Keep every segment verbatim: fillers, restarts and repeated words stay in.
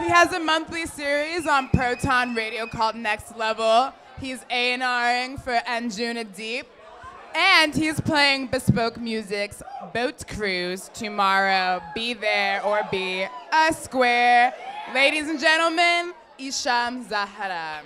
He has a monthly series on Proton Radio called Next Level. He's A and R-ing for Anjunadeep. And he's playing Bespoke Music's Boat Cruise tomorrow. Be there or be a square. Ladies and gentlemen, Hisham Zahran.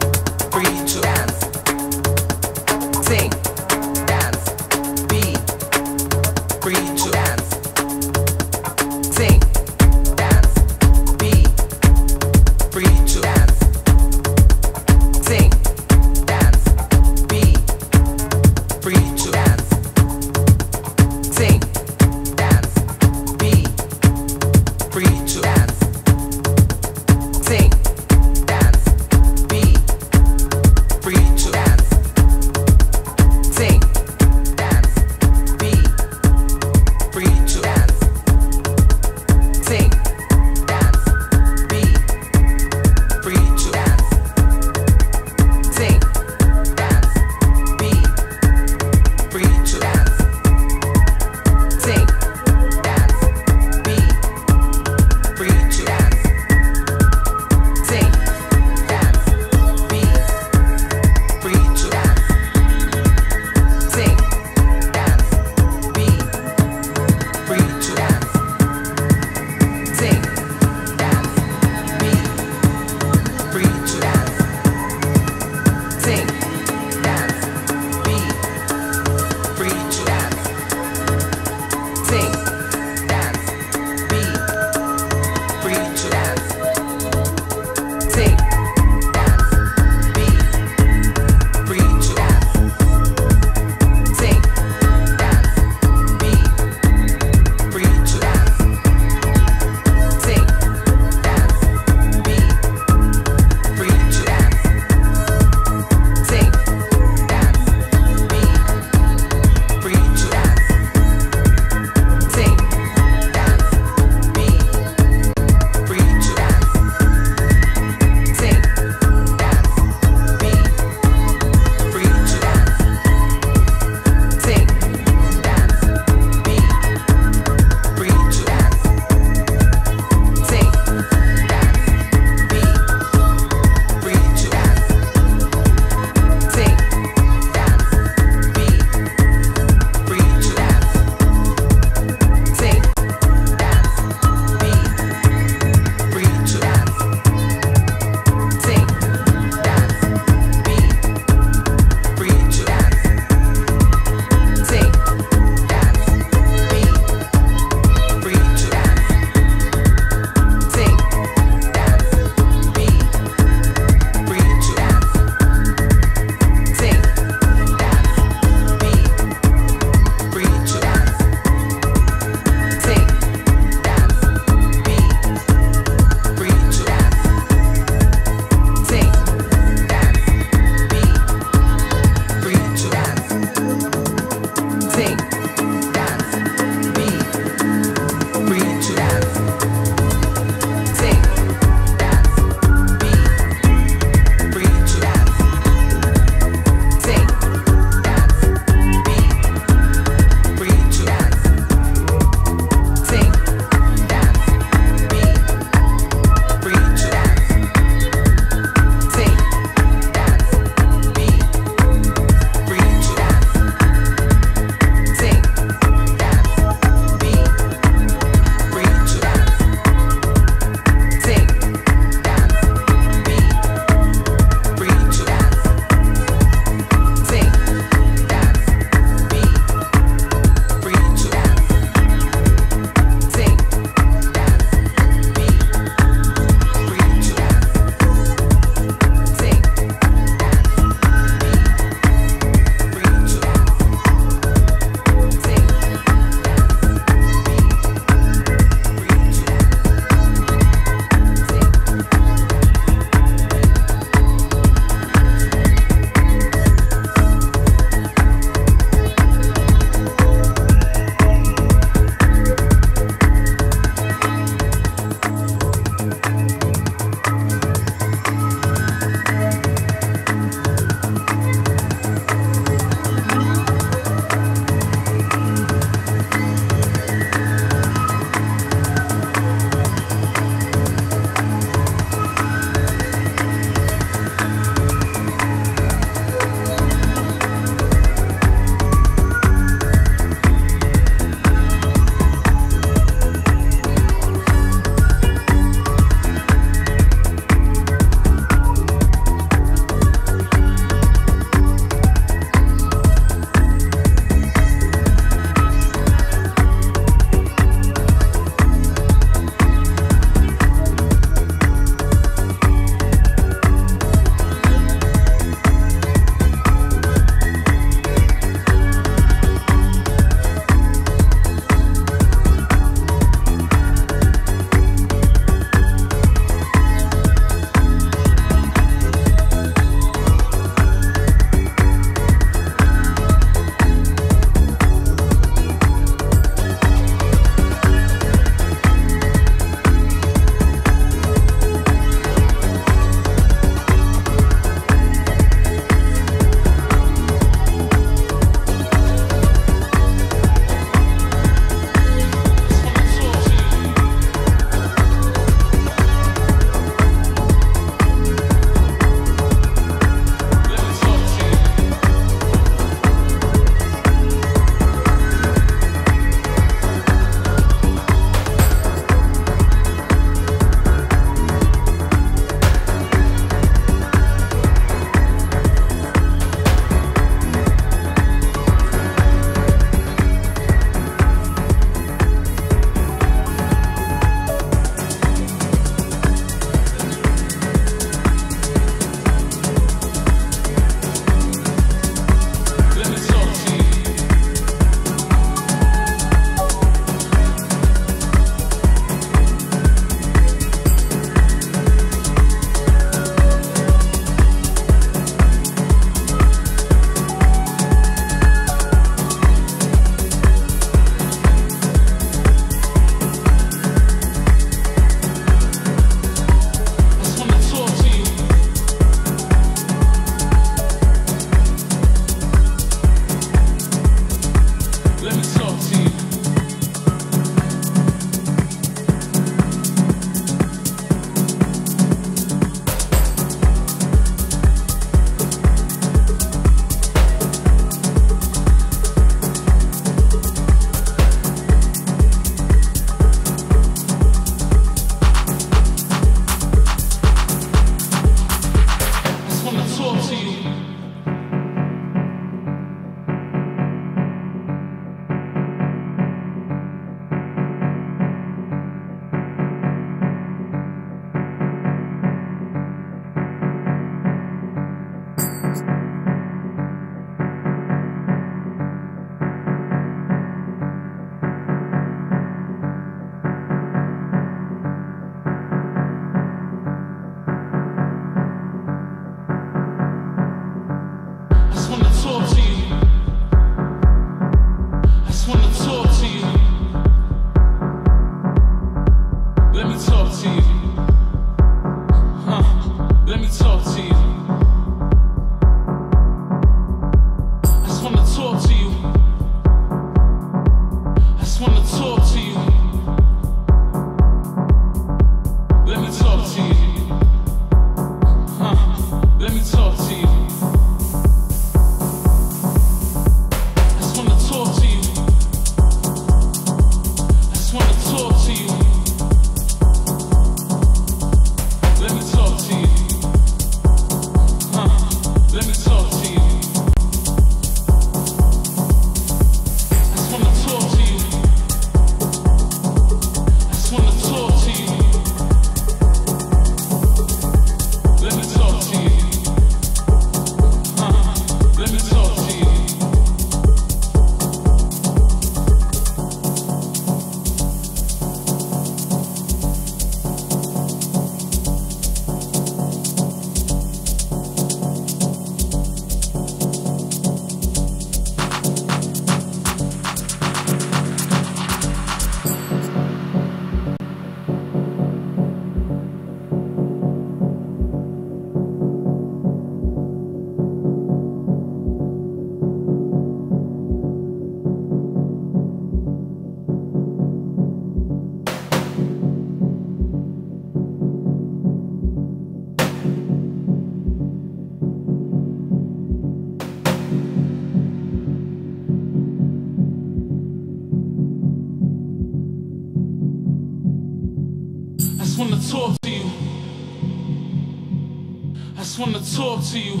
just wanna talk to you.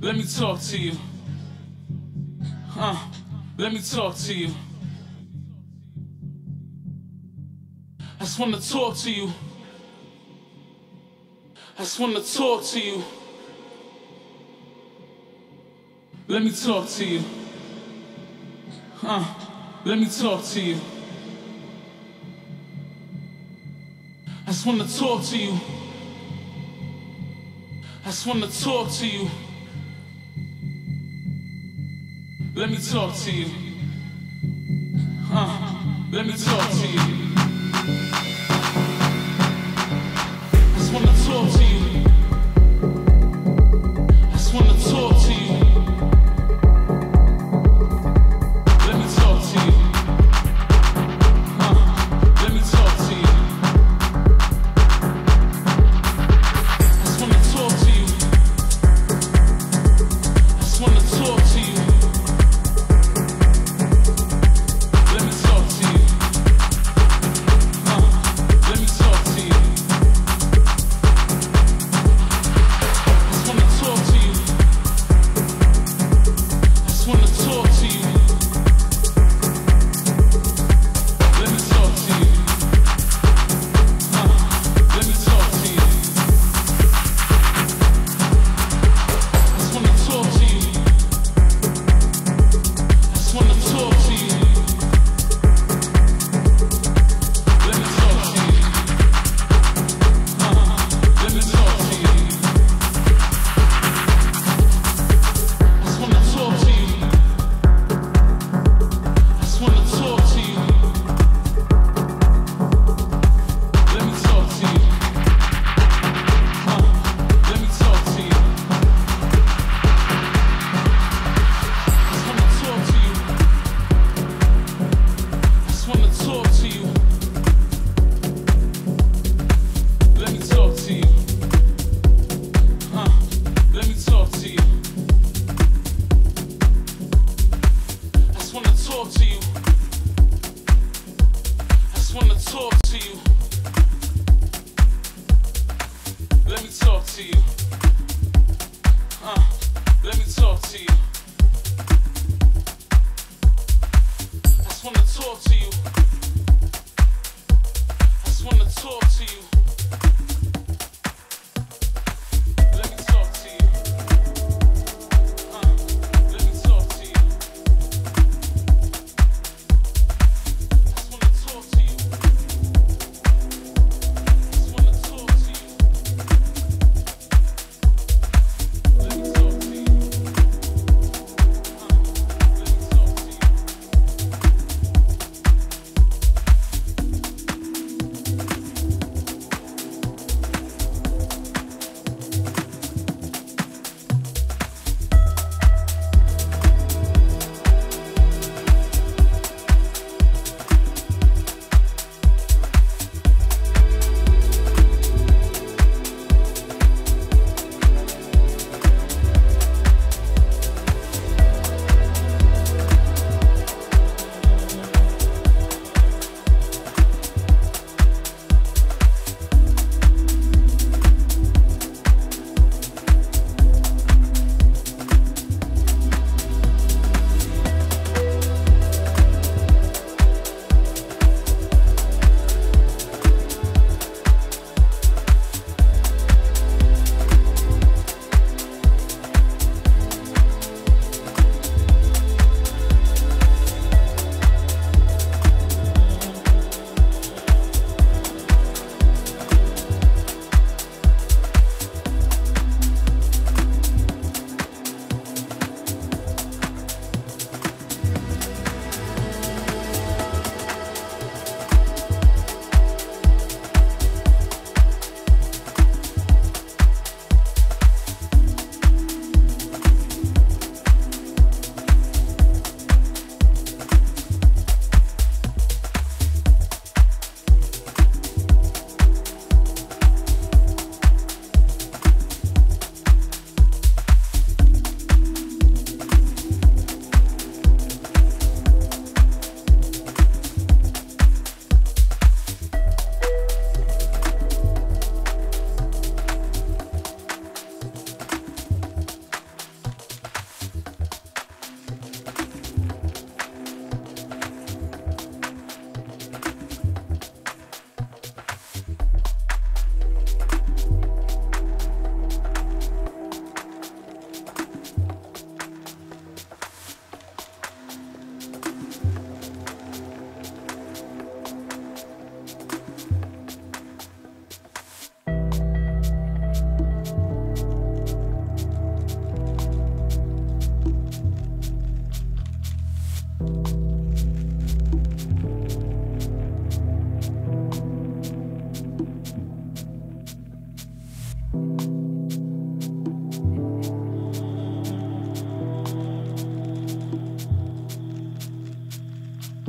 Let me talk to you. Uh, let me talk to you. I just wanna talk to you. I just wanna talk to you. Let me talk to you. Uh, let me talk to you. I just wanna talk to you. I just wanna talk to you. Let me talk to you. Uh, let me talk to you. I just wanna talk to you. I just wanna talk to you.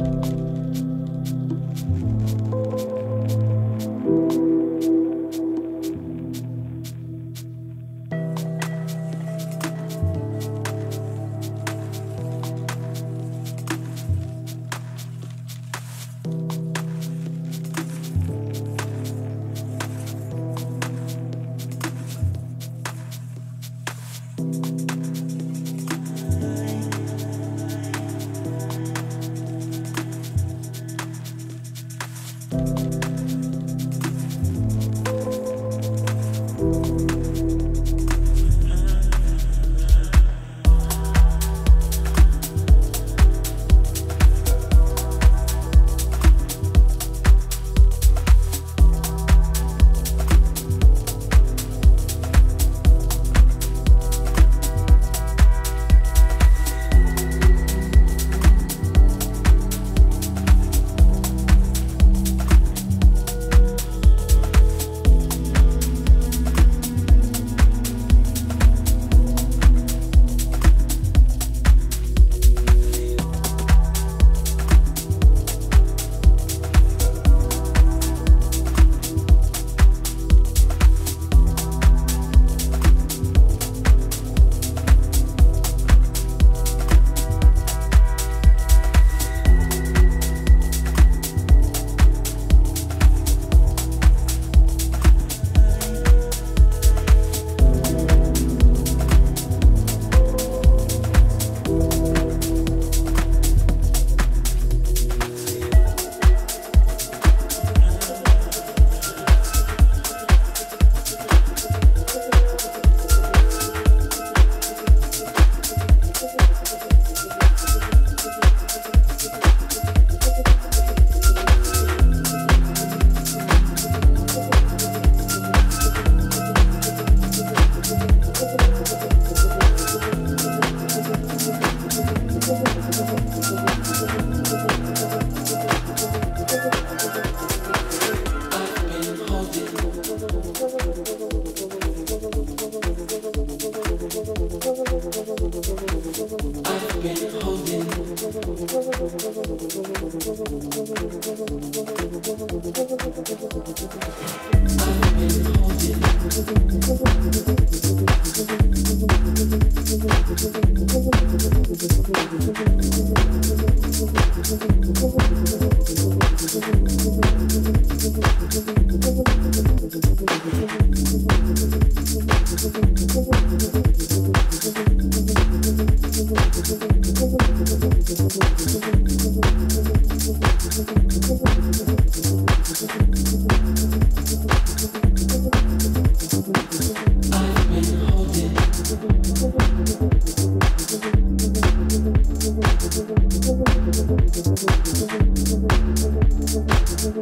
We'll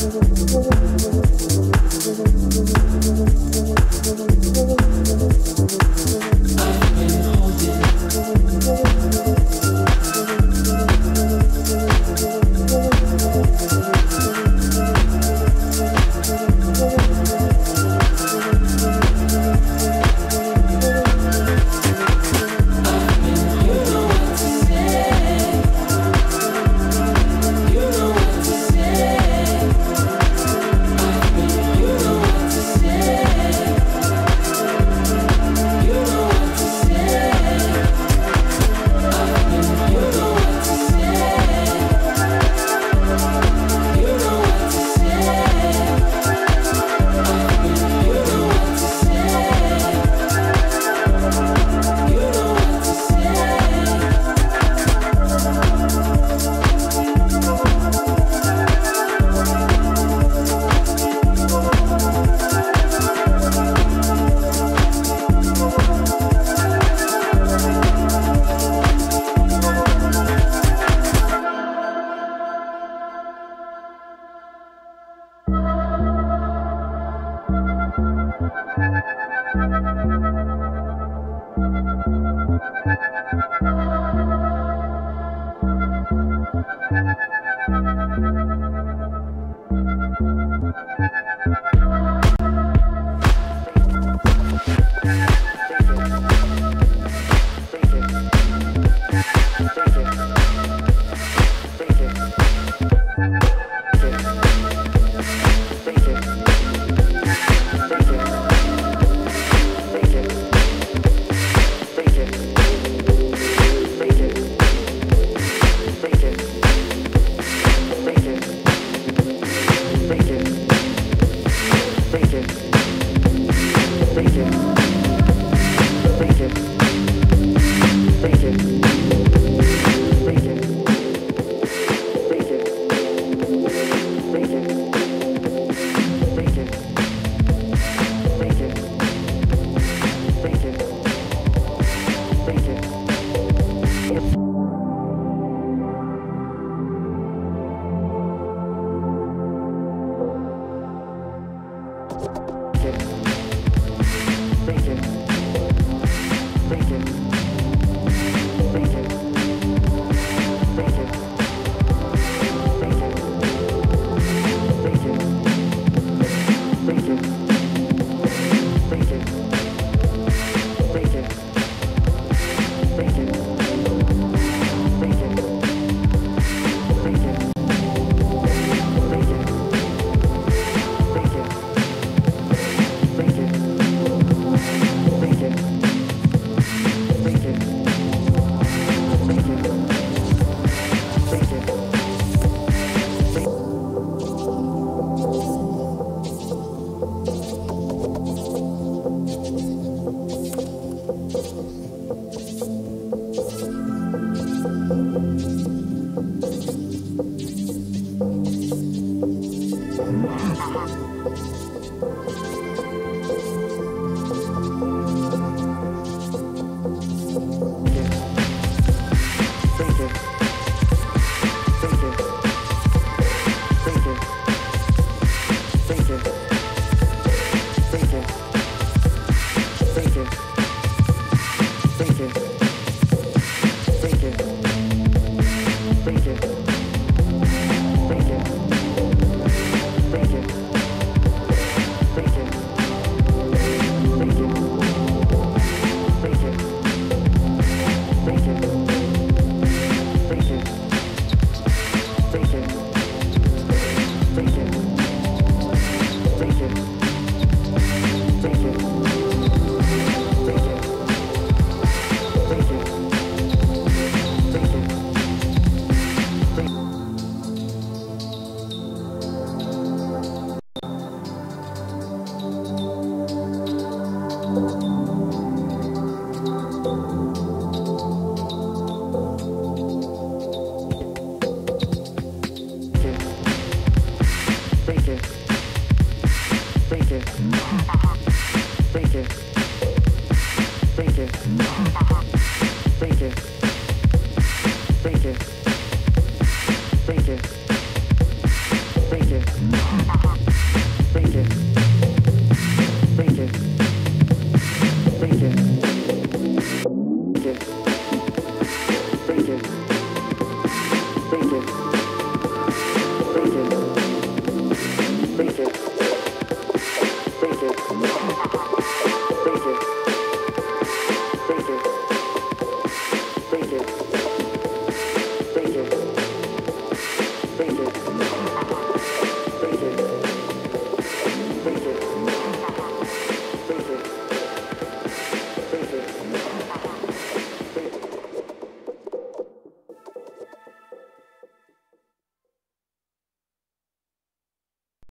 be right back. Thank you. Thank you. Thank you.